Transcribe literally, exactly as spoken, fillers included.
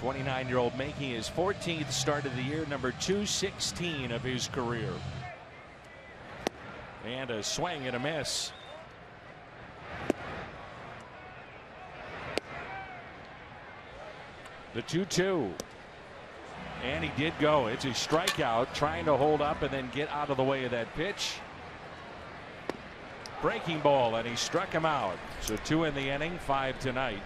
twenty-nine-year-old making his fourteenth start of the year, number two sixteen of his career. And a swing and a miss. The two two. And he did go. It's a strikeout, trying to hold up and then get out of the way of that pitch. Breaking ball, and he struck him out. So two in the inning, five tonight.